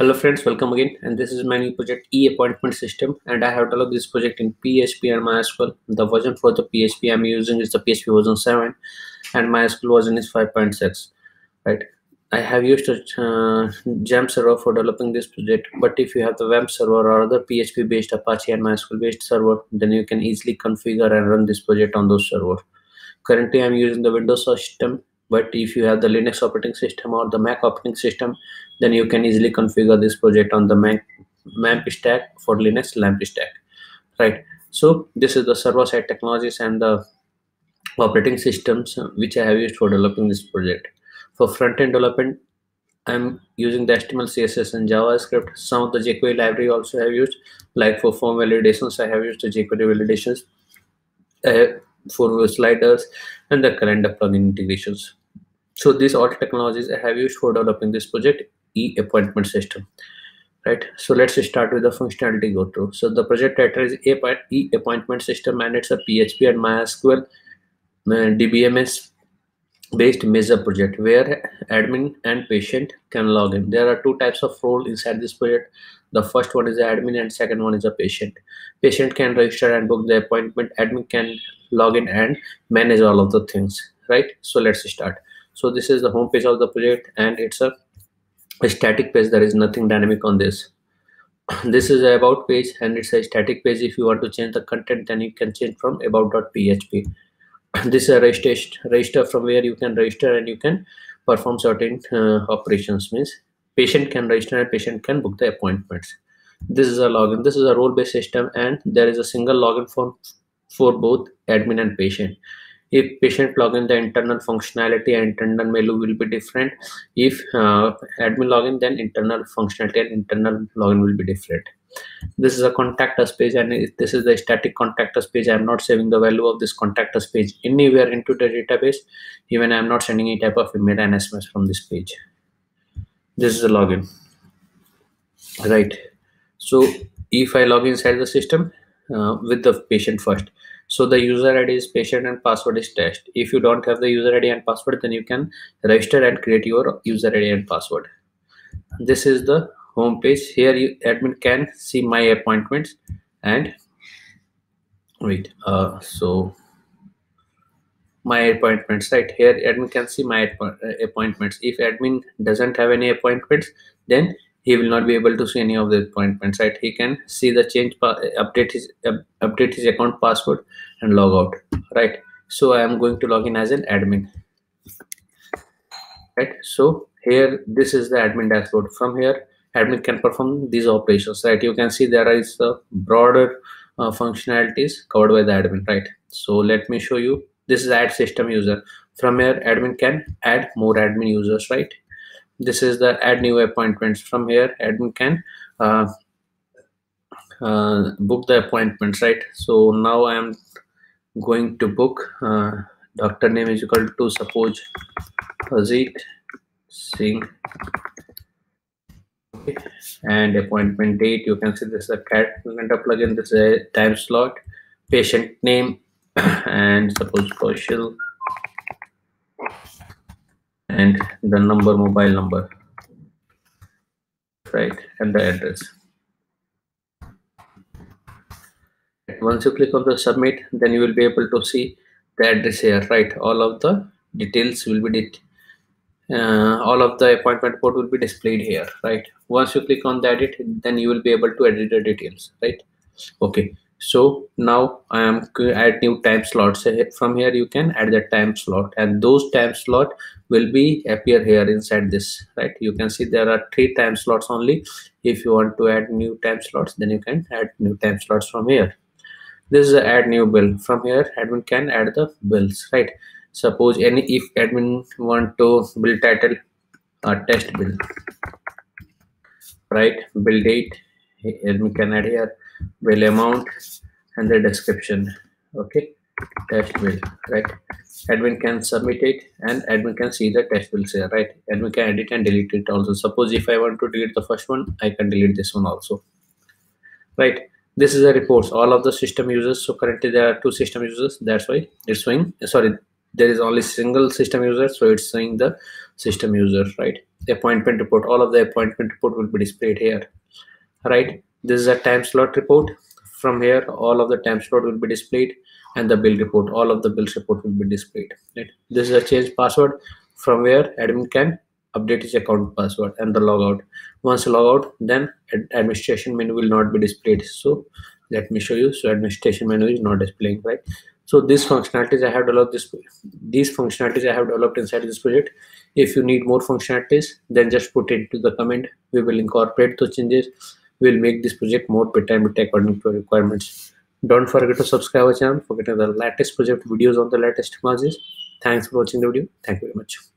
Hello friends, welcome again, and this is my new project e-appointment system, and I have developed this project in PHP and MySQL. The version for the PHP I'm using is the PHP version 7 and MySQL version is 5.6. right, I have used a XAMPP server for developing this project, but if you have the WAMP server or other PHP based Apache and MySQL based server, then you can easily configure and run this project on those servers. Currently I'm using the Windows system, but if you have the Linux operating system or the Mac operating system, then you can easily configure this project on the MAMP stack for Linux, LAMP stack, right? So this is the server-side technologies and the operating systems which I have used for developing this project. For front-end development, I'm using the HTML, CSS, and JavaScript. Some of the jQuery library also I have used, like for form validations, I have used the jQuery validations, for sliders, and the calendar plugin integrations. So these all technologies I have used for developing this project e-appointment system, right? So let's start with the functionality go through. So the project title is e-appointment system, and it's a PHP and MySQL DBMS based measure project where admin and patient can log in. There are two types of role inside this project. The first one is the admin and second one is the patient. Patient can register and book the appointment. Admin can log in and manage all of the things, right? So let's start. So this is the home page of the project, and it's a static page. There is nothing dynamic on this. This is a about page, and it's a static page. If you want to change the content, then you can change from about.php. This is a register from where you can register and you can perform certain operations. Means patient can register and patient can book the appointments. This is a login. This is a role-based system, and there is a single login form for both admin and patient. If patient login, the internal functionality and internal menu will be different. If admin login, then internal functionality and internal login will be different. This is a contact us page, and this is the static contact us page. I am not saving the value of this contact us page anywhere into the database. Even I am not sending any type of email and SMS from this page. This is a login, right? So if I log inside the system with the patient first, so the user ID is patient and password is test. If you don't have the user ID and password, then you can register and create your user ID and password. This is the home page. Here admin can see my appointments and my appointments, right? Here admin can see my appointments. If admin doesn't have any appointments, then he will not be able to see any of the appointments, right? He can see the change, update his account password and log out, right? So I am going to log in as an admin, right? So here, this is the admin dashboard. From here, admin can perform these operations, right? You can see there is the broader functionalities covered by the admin, right? So let me show you. This is add system user. From here, admin can add more admin users, right? This is the add new appointments. From here, admin can book the appointments, right? So now I am going to book doctor name is equal to, suppose, Azit Singh, okay. And appointment date, you can see this is a calendar plugin. This is a time slot, patient name, and suppose Kaushal, and the number, mobile number, right, and the address. Once you click on the submit, then you will be able to see the address here, right? All of the details will be all of the appointment code will be displayed here, right? Once you click on the edit, then you will be able to edit the details, right? Okay, so now I am add new time slots. From here you can add the time slot, and those time slot will be appear here inside this, right? You can see there are 3 time slots only. If you want to add new time slots, then you can add new time slots from here. This is the add new bill. From here admin can add the bills, right? Suppose if admin want to bill title test bill, right? Bill date, admin can add here, bill amount and the description, okay, test bill, right? Admin can submit it and admin can see the test bills here, right? Admin can edit and delete it also. Suppose if I want to delete the first one, I can delete this one also, right? This is the reports, all of the system users. So currently there are 2 system users, that's why it's showing, sorry, there is only single system user, so it's showing the system user, right? The appointment report, all of the appointment report will be displayed here, right? This is a time slot report. From here, all of the time slot will be displayed, and the bill report, all of the bills report will be displayed, right? This is a change password from where admin can update his account password and the logout. Once logout, then administration menu will not be displayed. So let me show you. So administration menu is not displaying, right? So these functionalities I have developed inside this project. If you need more functionalities, then just put it into the comment. We will incorporate those changes. We will make this project more time according to your requirements. Don't forget to subscribe our channel for getting the latest project videos on the latest margins. Thanks for watching the video. Thank you very much.